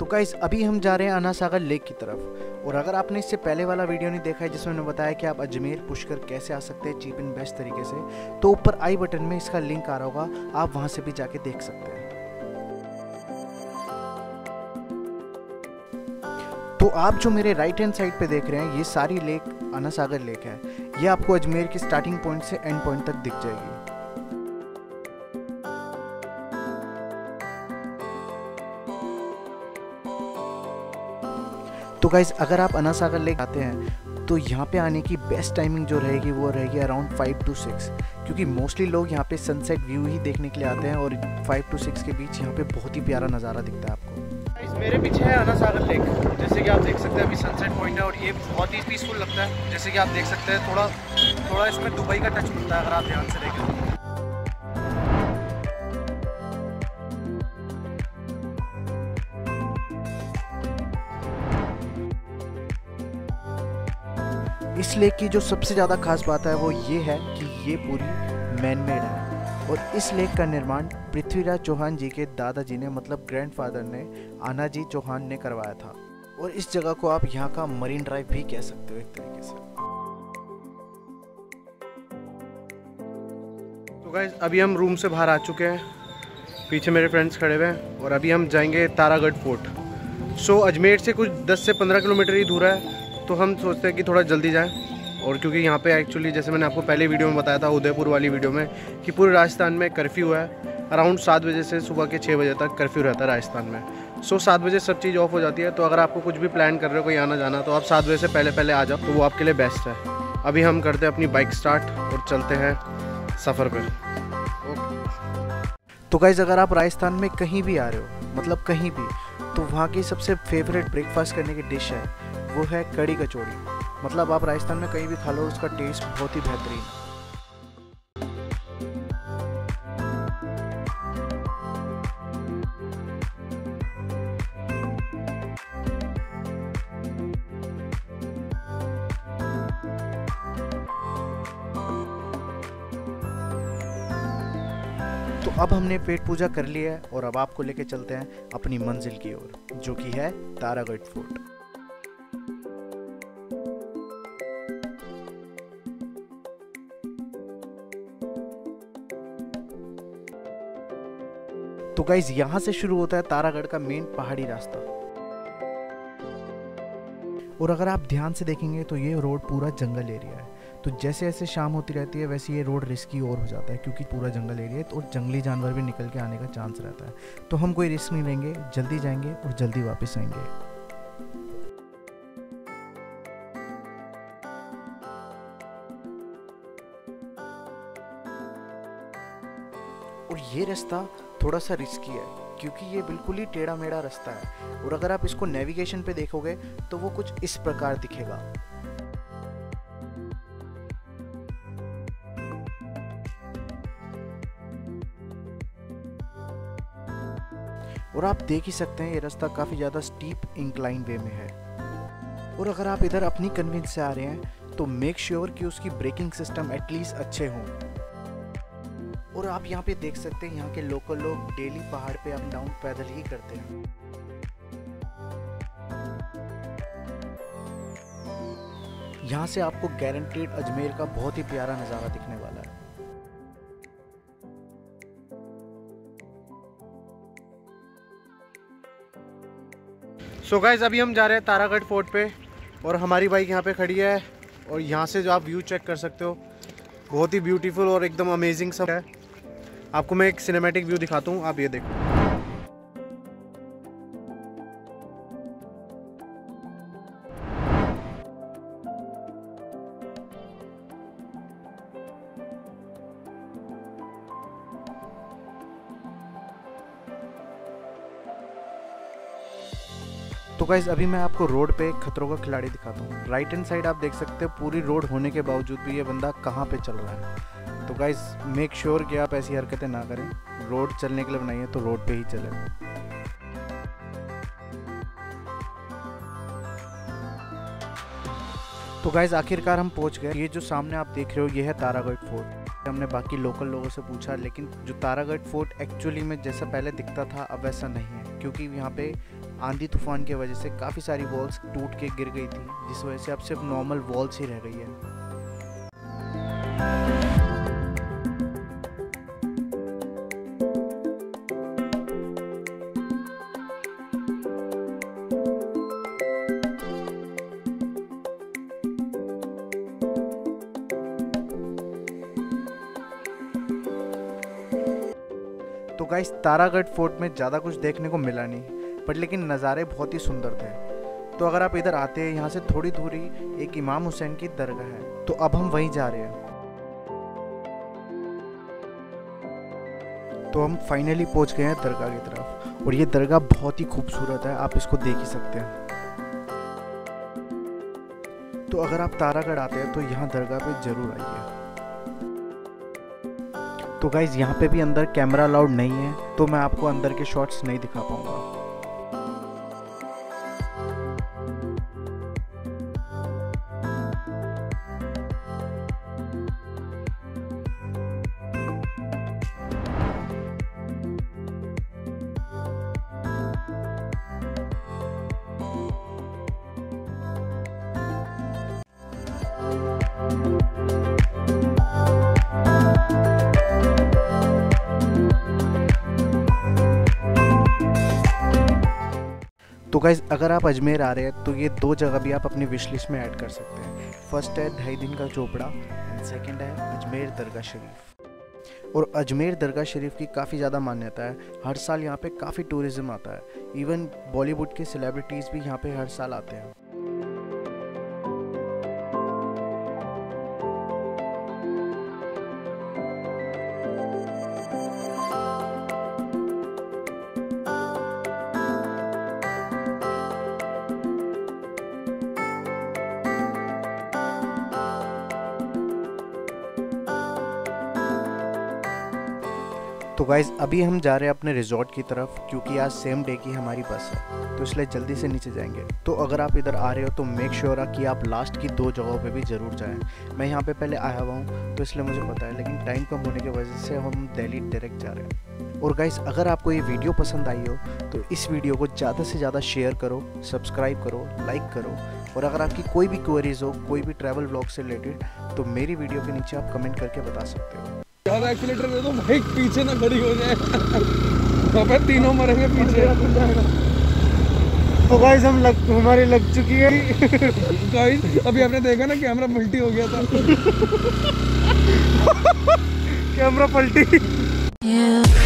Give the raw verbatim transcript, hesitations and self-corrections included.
तो गाइस अभी हम जा रहे हैं आना सागर लेक की तरफ। और अगर आपने इससे पहले वाला वीडियो नहीं देखा है जिसमें मैंने बताया कि आप अजमेर पुष्कर कैसे आ सकते हैं चीप एंड बेस्ट तरीके से, तो ऊपर आई बटन में इसका लिंक आ रहा होगा, आप वहाँ से भी जाके देख सकते हैं। तो आप जो मेरे राइट हैंड साइड पे देख रहे हैं ये सारी लेक आना सागर लेक है। ये आपको अजमेर के स्टार्टिंग पॉइंट से एंड पॉइंट तक दिख जाएगी। तो गाइज अगर आप आना सागर लेक आते हैं तो यहाँ पे आने की बेस्ट टाइमिंग जो रहेगी वो रहेगी अराउंड फाइव टू सिक्स, क्योंकि मोस्टली लोग यहाँ पे सनसेट व्यू ही देखने के लिए आते हैं और फाइव टू सिक्स के बीच यहाँ पे बहुत ही प्यारा नज़ारा दिखता है आपको। मेरे पीछे है आना सागर लेक, जैसे कि आप देख सकते हैं अभी सनसेट पॉइंट है और ये बहुत ही पीसफुल लगता है। जैसे कि आप देख सकते हैं थोड़ा थोड़ा इसमें दुबई का टच मिलता है अगर आप ध्यान से देखें। इस लेक की जो सबसे ज़्यादा खास बात है वो ये है कि ये पूरी मैनमेड है और इस लेक का निर्माण पृथ्वीराज चौहान जी के दादाजी ने मतलब ग्रैंडफादर ने आना जी चौहान ने करवाया था। और इस जगह को आप यहाँ का मरीन ड्राइव भी कह सकते हो एक तरीके से। तो गाइस अभी हम रूम से बाहर आ चुके हैं, पीछे मेरे फ्रेंड्स खड़े हुए हैं और अभी हम जाएंगे तारागढ़ फोर्ट। सो अजमेर से कुछ दस से पंद्रह किलोमीटर ही दूर है, तो हम सोचते हैं कि थोड़ा जल्दी जाएं। और क्योंकि यहाँ पे एक्चुअली जैसे मैंने आपको पहले वीडियो में बताया था उदयपुर वाली वीडियो में कि पूरे राजस्थान में कर्फ्यू है, अराउंड सात बजे से सुबह के छः बजे तक कर्फ्यू रहता है राजस्थान में। सो सात बजे सब चीज़ ऑफ हो जाती है, तो अगर आपको कुछ भी प्लान कर रहे हो कोई आना जाना तो आप सात बजे से पहले पहले आ जाओ, तो वो आपके लिए बेस्ट है। अभी हम करते हैं अपनी बाइक स्टार्ट और चलते हैं सफ़र पर। तो गाइस अगर आप राजस्थान में कहीं भी आ रहे हो मतलब कहीं भी, तो वहाँ की सबसे फेवरेट ब्रेकफास्ट करने की डिश है वो है कड़ी कचौड़ी। मतलब आप राजस्थान में कहीं भी खा लो उसका टेस्ट बहुत ही बेहतरीन। तो अब हमने पेट पूजा कर ली है और अब आपको लेके चलते हैं अपनी मंजिल की ओर, जो कि है तारागढ़ फोर्ट। तो गाइज यहाँ से शुरू होता है तारागढ़ का मेन पहाड़ी रास्ता। और अगर आप ध्यान से देखेंगे तो ये रोड पूरा जंगल एरिया है, तो जैसे जैसे शाम होती रहती है वैसे ये रोड रिस्की और हो जाता है, क्योंकि पूरा जंगल एरिया है और जंगली जानवर भी निकल के आने का चांस रहता है। तो हम कोई रिस्क नहीं लेंगे, जल्दी जाएंगे और जल्दी वापस आएंगे। और ये रास्ता थोड़ा सा रिस्की है क्योंकि ये बिल्कुल ही टेढ़ा मेढ़ा रास्ता है। और अगर आप इसको नेविगेशन पे देखोगे तो वो कुछ इस प्रकार दिखेगा। और आप देख ही सकते हैं ये रास्ता काफी ज्यादा स्टीप इंक्लाइन वे में है। और अगर आप इधर अपनी कन्वीनियंस से आ रहे हैं तो मेक श्योर कि उसकी ब्रेकिंग सिस्टम एटलीस्ट अच्छे हों। और आप यहाँ पे देख सकते हैं यहाँ के लोकल लोग डेली पहाड़ पे अप डाउन पैदल ही करते हैं। यहाँ से आपको गारंटेड अजमेर का बहुत ही प्यारा नज़ारा दिखने वाला है। सो so गाइज अभी हम जा रहे हैं तारागढ़ फोर्ट पे और हमारी बाइक यहाँ पे खड़ी है और यहाँ से जो आप व्यू चेक कर सकते हो बहुत ही ब्यूटीफुल और एकदम अमेजिंग सब है। आपको मैं एक सिनेमैटिक व्यू दिखाता हूँ, आप ये देखो। तो गाइस अभी मैं आपको रोड पे खतरों का खिलाड़ी दिखाता हूँ। राइट हैंड साइड आप देख सकते हो पूरी रोड होने के बावजूद भी ये बंदा कहाँ पे चल रहा है। तो गाइस मेक श्योर कि आप ऐसी हरकतें ना करें, रोड चलने के लिए बनाई है तो रोड पे ही चलें। तो गाइस आखिरकार हम पहुंच गए। ये जो सामने आप देख रहे हो ये है तारागढ़ फोर्ट। हमने बाकी लोकल लोगों से पूछा लेकिन जो तारागढ़ फोर्ट एक्चुअली में जैसा पहले दिखता था अब वैसा नहीं है, क्योंकि यहाँ पे आंधी तूफान की वजह से काफ़ी सारी वॉल्स टूट के गिर गई थी, जिस वजह से अब सिर्फ नॉर्मल वॉल्स ही रह गई है। तो गाइस तारागढ़ फोर्ट में ज़्यादा कुछ देखने को मिला नहीं, बट लेकिन नज़ारे बहुत ही सुंदर थे। तो अगर आप इधर आते हैं, यहाँ से थोड़ी दूरी एक इमाम हुसैन की दरगाह है, तो अब हम वहीं जा रहे हैं। तो हम फाइनली पहुँच गए हैं दरगाह की तरफ, और ये दरगाह बहुत ही खूबसूरत है, आप इसको देख ही सकते हैं। तो अगर आप तारागढ़ आते हैं तो यहाँ दरगाह पर ज़रूर आइए। तो गाइज़ यहाँ पे भी अंदर कैमरा अलाउड नहीं है, तो मैं आपको अंदर के शॉट्स नहीं दिखा पाऊँगा। तो गाइज़ अगर आप अजमेर आ रहे हैं तो ये दो जगह भी आप अपनी विश लिस्ट में ऐड कर सकते हैं। फर्स्ट है ढाई दिन का चोपड़ा एंड सेकंड है अजमेर दरगाह शरीफ। और अजमेर दरगाह शरीफ की काफ़ी ज़्यादा मान्यता है, हर साल यहाँ पे काफ़ी टूरिज़्म आता है, इवन बॉलीवुड के सेलिब्रिटीज़ भी यहाँ पे हर साल आते हैं। तो गाइज़ अभी हम जा रहे हैं अपने रिजॉर्ट की तरफ, क्योंकि आज सेम डे की हमारी बस है, तो इसलिए जल्दी से नीचे जाएंगे। तो अगर आप इधर आ रहे हो तो मेक श्योर कि आप लास्ट की दो जगहों पे भी ज़रूर जाएं। मैं यहाँ पे पहले आया हुआ हूँ तो इसलिए मुझे पता है, लेकिन टाइम कम होने की वजह से हम दिल्ली डायरेक्ट जा रहे हैं। और गाइज़ अगर आपको ये वीडियो पसंद आई हो तो इस वीडियो को ज़्यादा से ज़्यादा शेयर करो, सब्सक्राइब करो, लाइक करो। और अगर आपकी कोई भी क्वेरीज़ हो, कोई भी ट्रैवल व्लॉग से रिलेटेड, तो मेरी वीडियो के नीचे आप कमेंट करके बता सकते हो। एक्सीटर दे दो भाई, पीछे ना खड़ी हो जाए, तो तीनों मरेंगे पीछे। तो गाइस हम लग हमारी लग चुकी है। गाइस अभी आपने देखा ना कैमरा पलटी हो गया था। कैमरा पलटी।